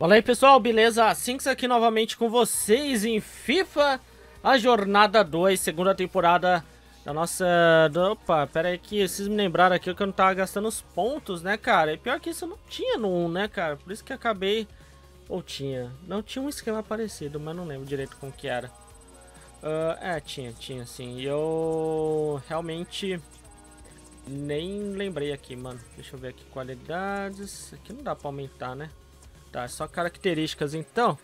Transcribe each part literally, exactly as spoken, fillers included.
Fala aí pessoal, beleza? Sinx aqui novamente com vocês em FIFA, a jornada dois, segunda temporada da nossa... Opa, pera aí que vocês me lembraram aqui que eu não tava gastando os pontos, né cara? E pior que isso eu não tinha no um, né cara? Por isso que acabei... Ou tinha? Não, tinha um esquema parecido, mas não lembro direito como que era. Uh, é, tinha, tinha sim. E eu realmente nem lembrei aqui, mano. Deixa eu ver aqui, qualidades... Aqui não dá pra aumentar, né? Tá, só características então.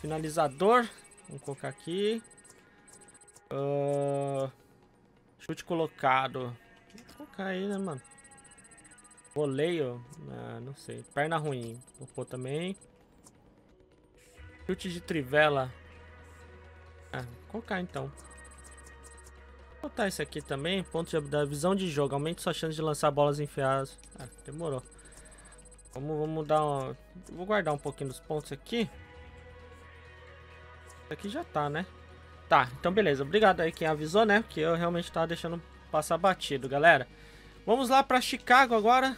Finalizador, vamos colocar aqui. Uh, chute colocado. Vou colocar aí, né, mano? Voleio, ah, não sei. Perna ruim, vou pôr também. Chute de trivela. Ah, vou colocar então. Vou botar isso aqui também. Ponto de, da visão de jogo. Aumente sua chance de lançar bolas enfiadas. Ah, demorou. Vamos, vamos dar uma... Vou guardar um pouquinho dos pontos aqui. Aqui já tá, né? Tá, então beleza. Obrigado aí quem avisou, né? Porque eu realmente tava deixando passar batido, galera. Vamos lá pra Chicago agora.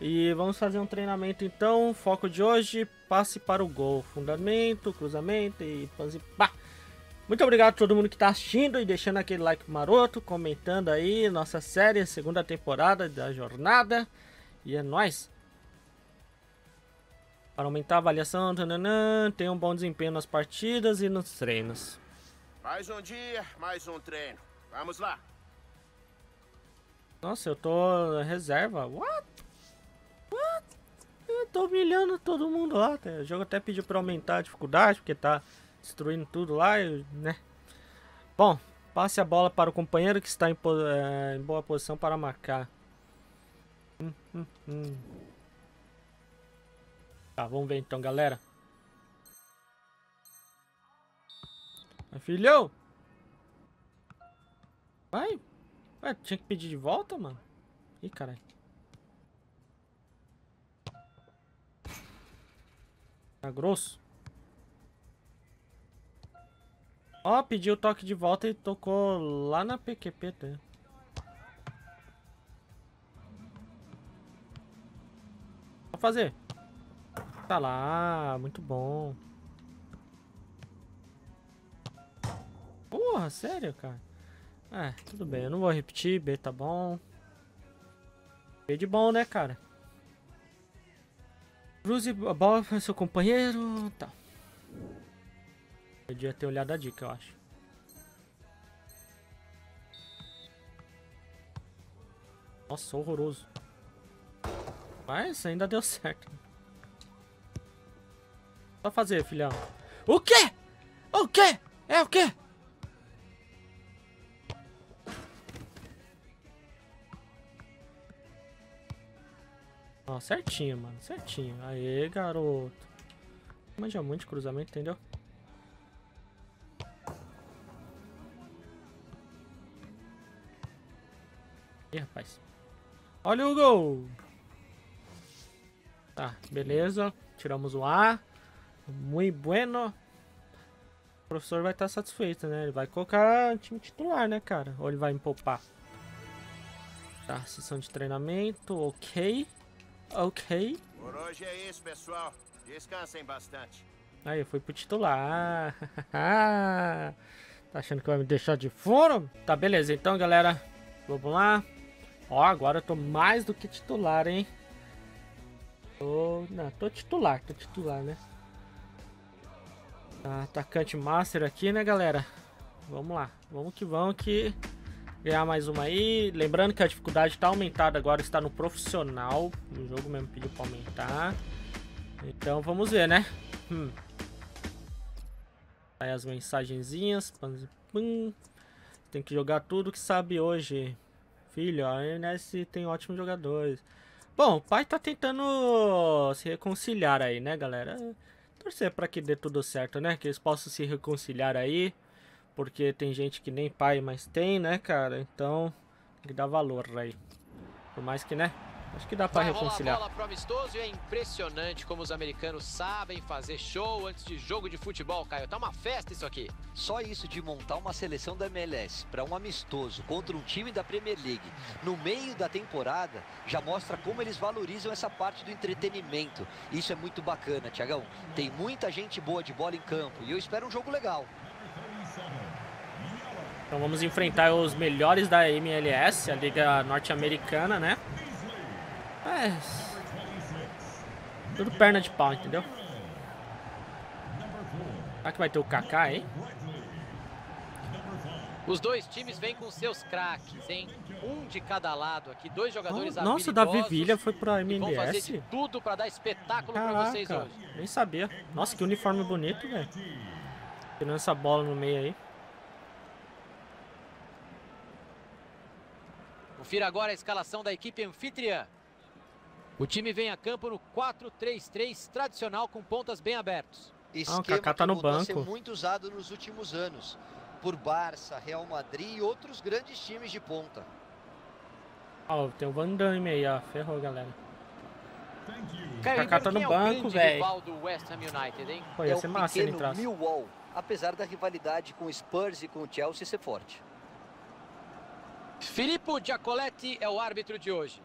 E vamos fazer um treinamento então. Foco de hoje, passe para o gol. Fundamento, cruzamento e panzipá. Muito obrigado a todo mundo que tá assistindo e deixando aquele like maroto. Comentando aí nossa série, segunda temporada da jornada. E é nóis. Para aumentar a avaliação, tananã, tem um bom desempenho nas partidas e nos treinos. Mais um dia, mais um treino. Vamos lá. Nossa, eu tô reserva. What? What? Eu tô humilhando todo mundo lá. O jogo até pediu pra aumentar a dificuldade, porque tá destruindo tudo lá, né? Bom, passe a bola para o companheiro que está em, é, em boa posição para marcar. Hum, hum, hum. Tá, vamos ver então, galera. Vai, filhão! Vai! Ué, tinha que pedir de volta, mano? Ih, caralho. Tá grosso. Ó, pediu o toque de volta e tocou lá na P Q P, tá? Vou fazer. Tá lá, muito bom. Porra, sério, cara? É, tudo bem, eu não vou repetir, B tá bom. B de bom, né, cara? Cruze a bola para seu companheiro, tá. Eu devia ter olhado a dica, eu acho. Nossa, horroroso. Mas ainda deu certo. Só fazer, filhão. O quê? O quê? É o quê? Ó, certinho, mano. Certinho. Aê, garoto. Manja muito de cruzamento, entendeu? Ih, rapaz. Olha o gol! Tá, beleza. Tiramos o A. Muito bueno. O professor vai estar satisfeito, né? Ele vai colocar o time titular, né, cara? Ou ele vai me poupar. Tá, sessão de treinamento. Ok. Ok. Por hoje é isso, pessoal. Descansem bastante. Aí, eu fui pro titular. Tá achando que vai me deixar de fora? Tá, beleza. Então, galera, vamos lá. Ó, agora eu tô mais do que titular, hein? Tô... Não, tô titular. Tô titular, né? Tá, atacante master aqui, né, galera? Vamos lá, vamos que vamos que ganhar mais uma aí. Lembrando que a dificuldade tá aumentada agora, está no profissional. O jogo mesmo pediu pra aumentar. Então vamos ver, né? Hum. Aí as mensagenzinhas. Tem que jogar tudo que sabe hoje. Filho, a M L S tem ótimos jogadores. Bom, o pai tá tentando se reconciliar aí, né, galera? Torcer para que dê tudo certo, né? Que eles possam se reconciliar aí. Porque tem gente que nem pai, mas tem, né, cara? Então, tem que dar valor aí. Por mais que, né? Acho que dá pra reconciliar. Vai rolar a bola pro amistoso e é impressionante como os americanos sabem fazer show antes de jogo de futebol, Caio. Tá uma festa isso aqui. Só isso de montar uma seleção da M L S pra um amistoso contra um time da Premier League no meio da temporada já mostra como eles valorizam essa parte do entretenimento. Isso é muito bacana, Tiagão. Tem muita gente boa de bola em campo e eu espero um jogo legal. Então vamos enfrentar os melhores da M L S, a Liga Norte-Americana, né? É. Tudo perna de pau, entendeu? Será que vai ter o Kaká, hein? Os dois times vêm com seus craques, hein? Um de cada lado aqui, dois jogadores oh, nossa, o David Villa foi pra M L S? Vão fazer de tudo pra dar espetáculo. Caraca, pra vocês hoje. Nem sabia. Nossa, que uniforme bonito, velho. Tirando essa bola no meio aí. Confira agora a escalação da equipe anfitriã. O time vem a campo no quatro três três tradicional com pontas bem abertos. Esse ah, Kaká tá no banco. Ser muito usado nos últimos anos por Barça, Real Madrid e outros grandes times de ponta. Ó, oh, tem o Van Damme aí, ó, ferrou, galera. Kaká tá no banco, velho. Pô, ia ser massa ele entrar. Millwall, apesar da rivalidade com o Spurs e com o Chelsea ser forte. Filippo Giacoletti é o árbitro de hoje.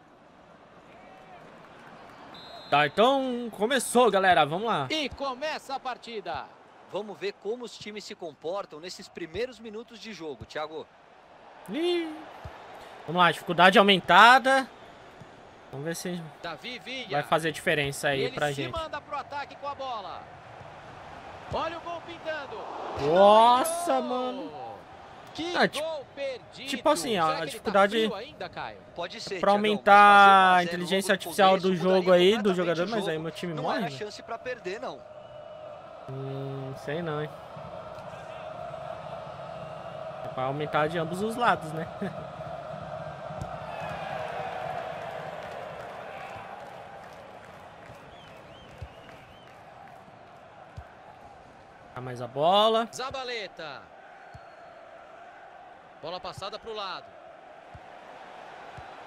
Tá, então começou, galera. Vamos lá. E começa a partida. Vamos ver como os times se comportam nesses primeiros minutos de jogo, Thiago. Ih. Vamos lá, dificuldade aumentada. Vamos ver se Davi Villa vai fazer diferença aí pra gente. Ele se manda pro ataque com a bola. Olha o gol pintando. Nossa, mano. Ah, tipo, tipo assim, ó, a dificuldade pra aumentar a inteligência artificial do jogo aí, do jogador, mas aí meu time morre. Não é chance pra perder, não. Hum, sei não, hein. É pra aumentar de ambos os lados, né? Dá mais a bola. Zabaleta. Bola passada para o lado.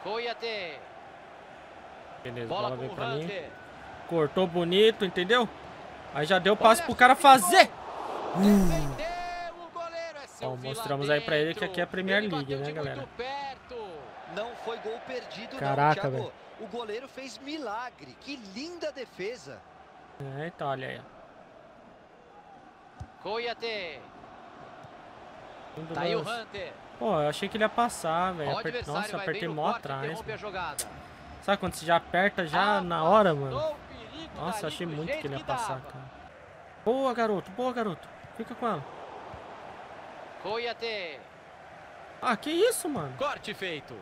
Coiate. Beleza, bola, bola vem para mim. Cortou bonito, entendeu? Aí já deu passe pro cara fazer. Uh. Bom, mostramos aí para ele que aqui é a Premier League, né, galera? Não foi gol perdido, caraca, velho. O goleiro fez milagre. Que linda defesa. É, então, olha aí. Coiate. Tá aí o Hunter. Pô, eu achei que ele ia passar, velho. Apert... Nossa, eu apertei mó atrás. Sabe quando você já aperta já ah, na hora, mano? Nossa, eu achei muito que ele ia passar, cara. Boa, garoto. Boa, garoto. Fica com ela. Coiate. Ah, que isso, mano? Corte feito.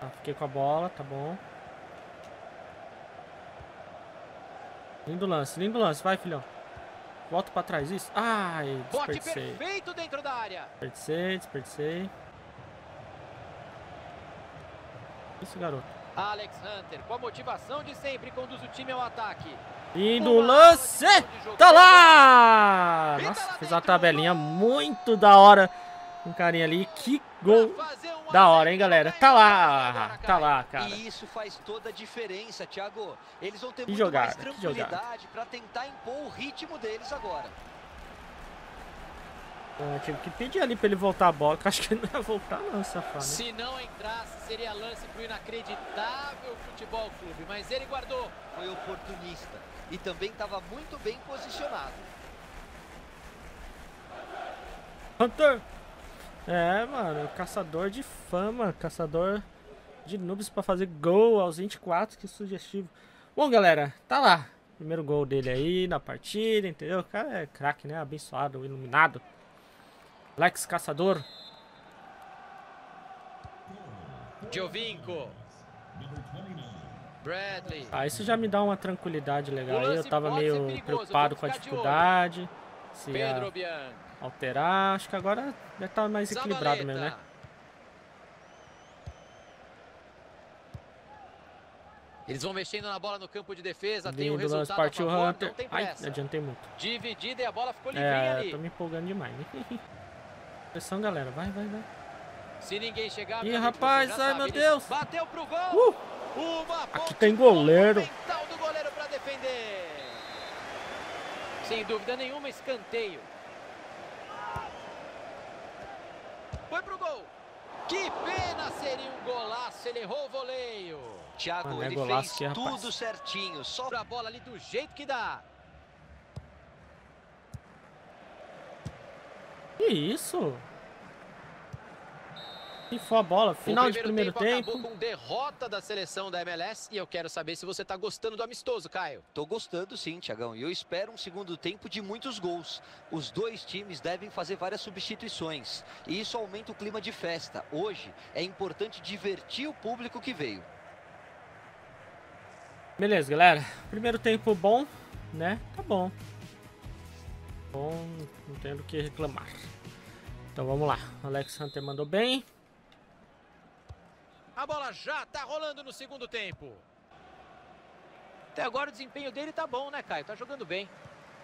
Ah, fiquei com a bola, tá bom. Lindo lance, lindo lance. Vai, filhão. Volta pra trás, isso. Ai, desperdicei. Bote perfeito dentro da área. Desperdicei, desperdicei. Isso, garoto. Alex Hunter, com a motivação de sempre, conduz o time ao ataque. Indo o lance. Tá lá! Nossa, fiz uma tabelinha muito da hora. Um carinha ali. Que gol da hora, hein, galera? Tá lá, tá lá, cara. E isso faz toda a diferença, Thiago. Eles vão ter muito mais tranquilidade pra tentar impor o ritmo deles agora. Eu tive que pedir ali pra ele voltar a bola, que acho que ele não ia voltar não, safado. Se não entrasse, seria lance pro inacreditável futebol clube, mas ele guardou. Foi oportunista e também estava muito bem posicionado. Hunter! É, mano, caçador de fama, caçador de noobs pra fazer gol aos vinte e quatro, que sugestivo. Bom, galera, tá lá. Primeiro gol dele aí na partida, entendeu? O cara é craque, né? Abençoado, iluminado. Alex Caçador. Giovinco. Bradley. Ah, isso já me dá uma tranquilidade legal aí. Eu tava meio preocupado com a dificuldade. Se Pedro Bianco. Alterar, acho que agora deve estar mais equilibrado mesmo, né? Eles vão mexendo na bola no campo de defesa, tem um resultado a favor, Hunter. Não tem pressa. Ai, adiantei muito. Dividida e a bola ficou livrinha é, ali. Tô me empolgando demais, né? Pressão, galera, vai, vai, vai. Se ninguém chegar... Ih, rapaz, ai, meu Deus! Bateu pro gol! Uh! Aqui tem goleiro. Sem dúvida nenhuma, escanteio. Foi pro gol. Que pena, seria um golaço, ele errou o voleio. Thiago, Mano, ele é golaço, fez que, tudo certinho, só a bola ali do jeito que dá. Que isso? E foi a bola, final de primeiro tempo. Acabou com derrota da seleção da M L S e eu quero saber se você tá gostando do amistoso, Caio. Tô gostando sim, Thiagão, e eu espero um segundo tempo de muitos gols. Os dois times devem fazer várias substituições e isso aumenta o clima de festa. Hoje é importante divertir o público que veio. Beleza, galera. Primeiro tempo bom, né? Tá bom. Bom, não tenho do que reclamar. Então vamos lá. Alex Hunter mandou bem. A bola já tá rolando no segundo tempo. Até agora o desempenho dele tá bom, né, Caio? Tá jogando bem.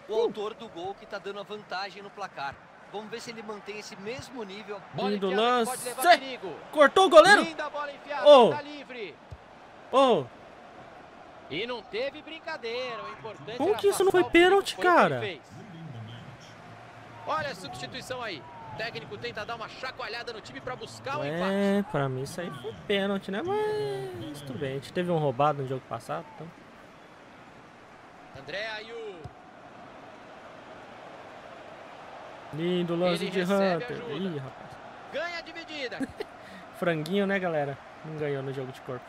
O uh. autor do gol que tá dando a vantagem no placar. Vamos ver se ele mantém esse mesmo nível. Bola do lance. Pode levar perigo. Cortou o goleiro. Linda bola enfiada, oh. tá livre. Oh. E não teve brincadeira. O importante Como que isso não foi pênalti, cara? Olha a substituição aí. O técnico tenta dar uma chacoalhada no time pra buscar o um empate. É, pra mim isso aí foi pênalti, né? Mas tudo bem, a gente teve um roubado no jogo passado, então. André Ayew. Lindo lance de Hunter. Ajuda. Ih, rapaz. Ganha a dividida. Franguinho, né, galera? Não ganhou no jogo de corpo.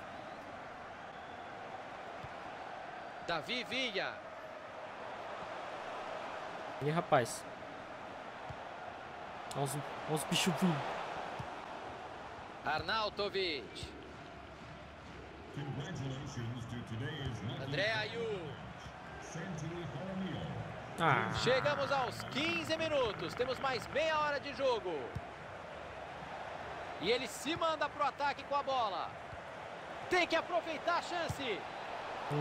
David Villa. Ih, rapaz. Olha os, os bichos vindo. Arnautović. André Ayew. Ah. Chegamos aos quinze minutos. Temos mais meia hora de jogo. E ele se manda pro ataque com a bola. Tem que aproveitar a chance.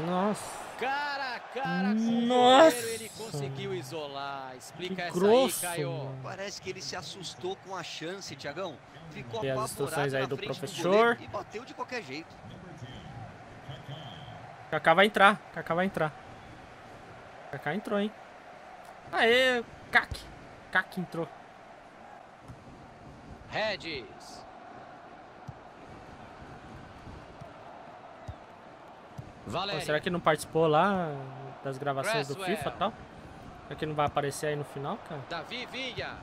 Nossa. Cara a cara com o goleiro, ele conseguiu isolar. Explica essa aí, Caio. Parece que ele se assustou com a chance, Thiagão. Ficou apavorado as instruções aí do professor e bateu de qualquer jeito. Kaká vai entrar, Kaká vai entrar. Kaká entrou, hein? Aê, Kaki. Kaki entrou. Regis. Pô, será que não participou lá das gravações Presswell. do FIFA e tal? Será que não vai aparecer aí no final, cara? David Villa.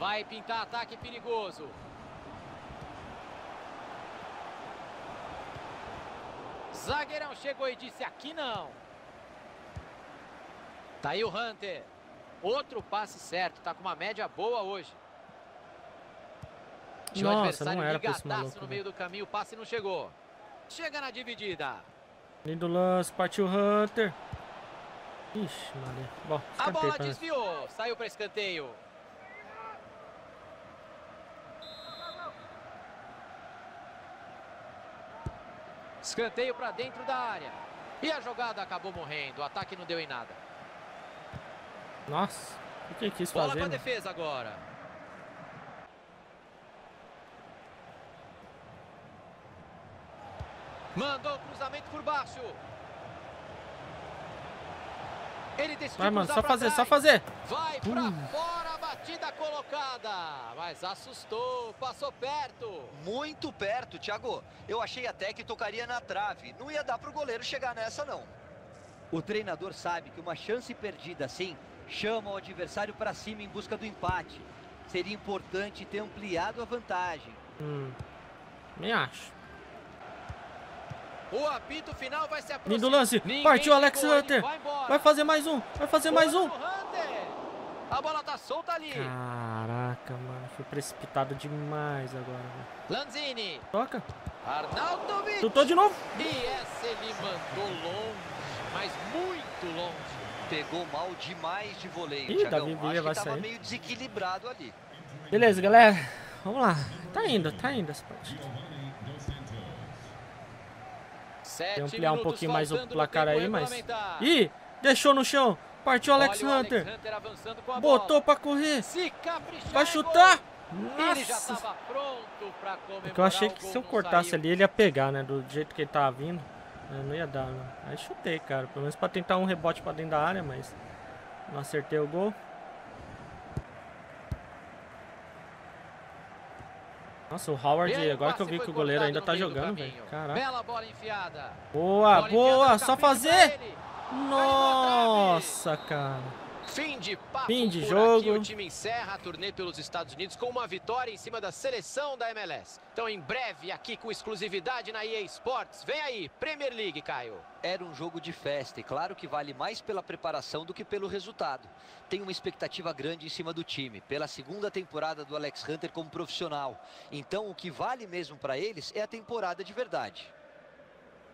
Vai pintar ataque perigoso. Zagueirão chegou e disse aqui não. Tá aí o Hunter. Outro passe certo. Tá com uma média boa hoje. Tinha um adversário ligadaço no meio do caminho. O passe não chegou. Chega na dividida. Lindo lance, partiu Hunter. Ixi, Maria. Bom, a bola desviou, saiu para escanteio. Escanteio para dentro da área. E a jogada acabou morrendo, o ataque não deu em nada. Nossa, o que quis fazer? Bola para defesa agora. Mandou o cruzamento por baixo. Ele decidiu. Vai, mano, só fazer, trás. só fazer. Vai pra uh. fora, a batida colocada. Mas assustou, passou perto. Muito perto, Thiago. Eu achei até que tocaria na trave. Não ia dar pro goleiro chegar nessa, não. O treinador sabe que uma chance perdida assim chama o adversário pra cima em busca do empate. Seria importante ter ampliado a vantagem. Hum, me acho. O apito final vai se aproximar. Lindo lance. Ninguém Partiu Alex chegou, Hunter. Vai, vai fazer mais um. Vai fazer Boa mais um. A bola tá solta ali. Caraca, mano. Foi precipitado demais agora. Mano. Lanzini. Toca. Arnautović. Tutou de novo. E essa ele mandou longe, mas muito longe. Pegou mal demais de voleio. Ih, Davi Villa vai sair. Tava meio desequilibrado ali. Beleza, galera. Vamos lá. Tá indo, tá indo essa partida. Tem que ampliar um pouquinho mais o placar aí, mas... Ih, deixou no chão. Partiu Alex Hunter. Botou pra correr. Vai chutar. Nossa! Porque eu achei que se eu cortasse ali, ele ia pegar, né? Do jeito que ele tava vindo, né, não ia dar, né? Aí chutei, cara. Pelo menos pra tentar um rebote pra dentro da área, mas não acertei o gol. Nossa, o Howard, agora que eu vi que o goleiro ainda tá jogando, velho. Caraca. Boa, boa! Só fazer! Nossa, cara. Fim de papo. Fim de jogo. Aqui, o time encerra a turnê pelos Estados Unidos com uma vitória em cima da seleção da M L S. Então, em breve, aqui com exclusividade na E A Sports. Vem aí, Premier League, Caio. Era um jogo de festa e claro que vale mais pela preparação do que pelo resultado. Tem uma expectativa grande em cima do time, pela segunda temporada do Alex Hunter como profissional. Então, o que vale mesmo para eles é a temporada de verdade.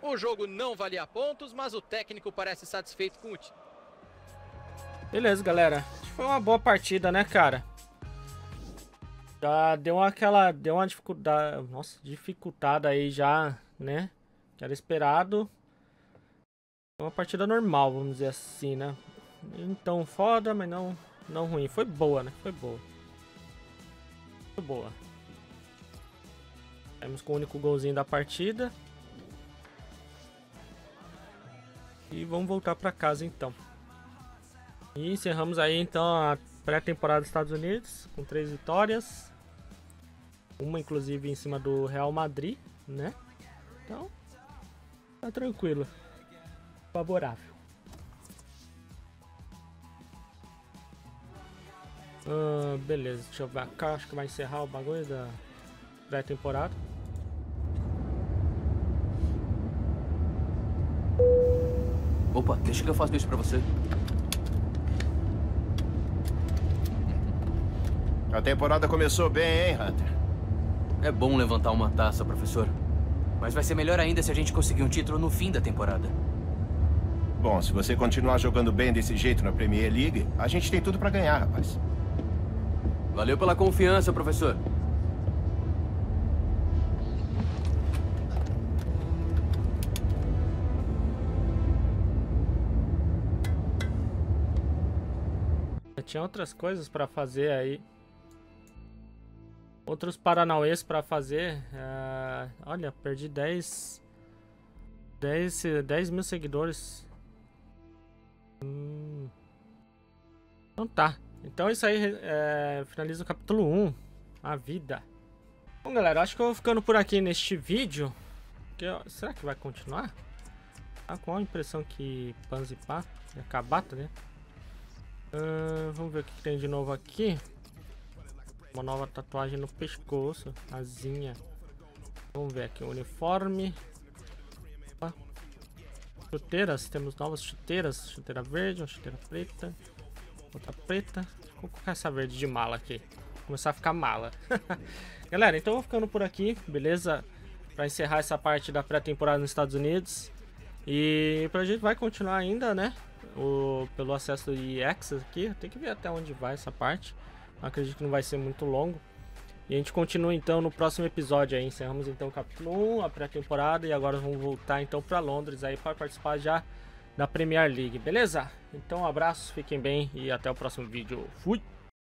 O jogo não valia pontos, mas o técnico parece satisfeito com o time. Beleza, galera. Foi uma boa partida, né, cara? Já deu aquela... Deu uma dificuldade... Nossa, dificultada aí já, né? Que era esperado. Foi uma partida normal, vamos dizer assim, né? Então foda, mas não, não ruim. Foi boa, né? Foi boa. Foi boa. Saímos com o único golzinho da partida. E vamos voltar pra casa, então. E encerramos aí então a pré-temporada dos Estados Unidos com três vitórias, uma inclusive em cima do Real Madrid, né? Então tá tranquilo, favorável. Ah, beleza, deixa eu ver cá, acho que vai encerrar o bagulho da pré-temporada. Opa, deixa que eu faço isso pra você. A temporada começou bem, hein, Hunter? É bom levantar uma taça, professor. Mas vai ser melhor ainda se a gente conseguir um título no fim da temporada. Bom, se você continuar jogando bem desse jeito na Premier League, a gente tem tudo pra ganhar, rapaz. Valeu pela confiança, professor. Eu tinha outras coisas pra fazer aí. Outros paranauês para fazer. Uh, olha, perdi dez, dez, dez mil seguidores. Hum. Então tá. Então isso aí é, finaliza o capítulo um. A vida. Bom, galera, acho que eu vou ficando por aqui neste vídeo. Que, ó, será que vai continuar? Ah, com a impressão que Panzipá ia acabar, tá, né? Uh, vamos ver o que tem de novo aqui. Uma nova tatuagem no pescoço, asinha. Vamos ver aqui, uniforme. Opa. Chuteiras, temos novas chuteiras. Chuteira verde, uma chuteira preta. Outra preta. Vou colocar essa verde de mala aqui. Começar a ficar mala. Galera, então eu vou ficando por aqui, beleza? Pra encerrar essa parte da pré-temporada nos Estados Unidos. E pra gente vai continuar ainda, né? O, pelo acesso do E X aqui. Tem que ver até onde vai essa parte. Acredito que não vai ser muito longo. E a gente continua então no próximo episódio aí. Encerramos então o capítulo um, a pré-temporada. E agora vamos voltar então para Londres aí para participar já da Premier League, beleza? Então um abraço, fiquem bem e até o próximo vídeo. Fui!